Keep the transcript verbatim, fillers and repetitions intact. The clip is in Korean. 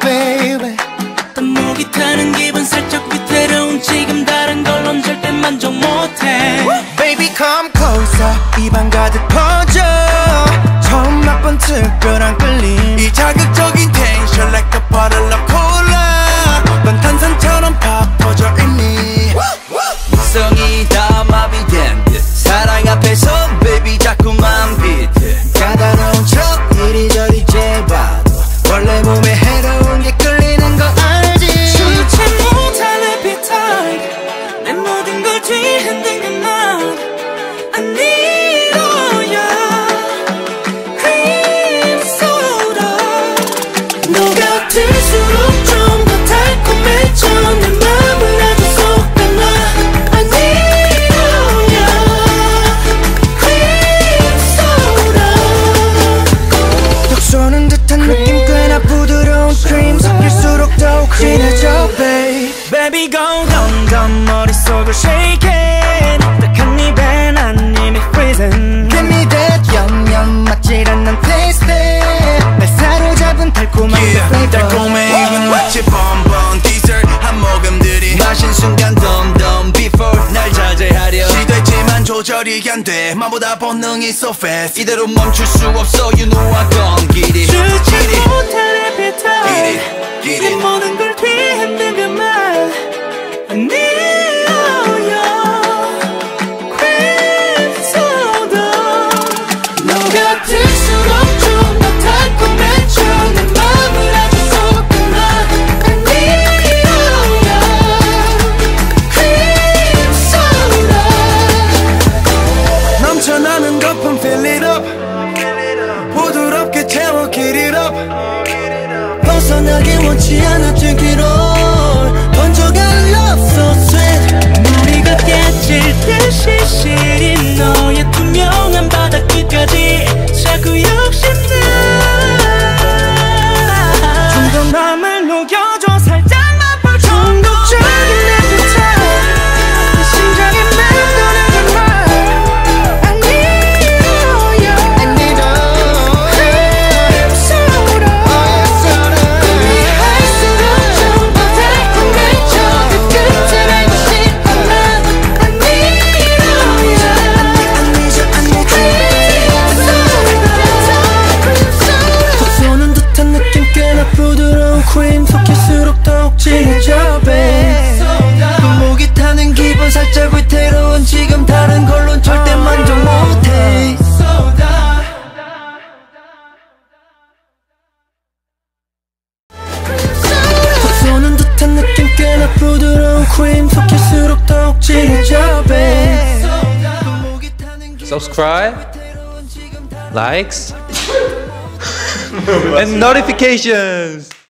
Baby, 목이 타는 기분 살짝 위태로운 지금 다른 걸 얹을 땐 만족 못해. Baby come closer, 이 방 가득 퍼져 처음 맛본 특별한 끌림. 이 자극적인 텐션 like a bottle of cola. 넌 탄산처럼 팍 퍼져 있니? 목성이 다 마비된 듯 사랑 앞에서 baby 자꾸만 비트. 까다로운 척 이리저리 제발. 원래 몸에 해로운 게 끌리는 거 알지? 주체 못할 appetite 내 모든 걸 뒤흔드는 난 I need all your cream soda. 너가 들수록 좀 더 달콤해져 내 맘을 아주 쏙 담아. I need all your cream soda. 떡 쏘는 듯한 느낌 부드러운 크림 섞일수록 더욱 진해져 babe. Baby go 덤덤 머릿속을 shake it. 딱한 입에 난 이미 freezing. Give me that yum yum 맞질 않는 taste it. 날 사로잡은 달콤한 yeah, flavor. 달콤해 이건 마치 bonbon dessert 한 모금들이 마신 순간 덤덤 before 날 자제하려 시도했지만 조절이 안 돼. 맘보다 본능이 so fast 이대로 멈출 수 없어. You know I don't get it. 내 모든 걸 뒤흔들면 말 I need all your cream soda. 너가 들수록 좀 더 달콤해져 내 맘을 아주 쏙 담아. I need all your cream soda. 넘쳐나는 거품 fill it up. 부드럽게 채워 get it up. 벗어나게 원치 않아 주기로 번져간 love so sweet. 무리가 깨질 듯이 시린 너의 투명한 바닥끝까지 자꾸 욕심나. 좀 더 맘을 녹여줘 살짝만 보여줘. 중독적인 appetite 내 심장에 맴도는 맘 I need all your I need all cream soda. 크림 속일수록 더욱 진해져 babe. 목이 타는 기분 살짝 위태로운 지금 다른 걸론 절대 만족 못해. 쏘는 듯한 느낌 꽤나 부드러운 크림 속일수록 더욱 진해져 babe. Subscribe, likes and notifications.